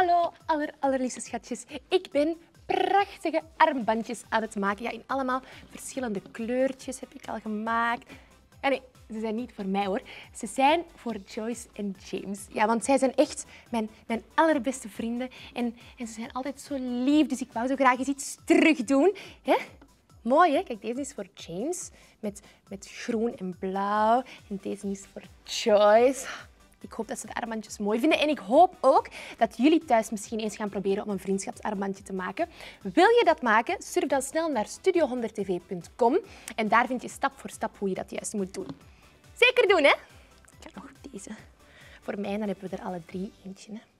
Hallo allerliefste schatjes, ik ben prachtige armbandjes aan het maken. Ja, in allemaal verschillende kleurtjes heb ik al gemaakt. En nee, ze zijn niet voor mij hoor. Ze zijn voor Joyce en James. Ja, want zij zijn echt mijn allerbeste vrienden. En ze zijn altijd zo lief, dus ik wou zo graag eens iets terug doen. Hè? Mooi, hè? Kijk, deze is voor James met groen en blauw. En deze is voor Joyce. Ik hoop dat ze de armbandjes mooi vinden. En ik hoop ook dat jullie thuis misschien eens gaan proberen om een vriendschapsarmbandje te maken. Wil je dat maken? Surf dan snel naar studio100tv.com. En daar vind je stap voor stap hoe je dat juist moet doen. Zeker doen, hè? Ik ga nog deze voor mij. Dan hebben we er alle drie eentje, hè?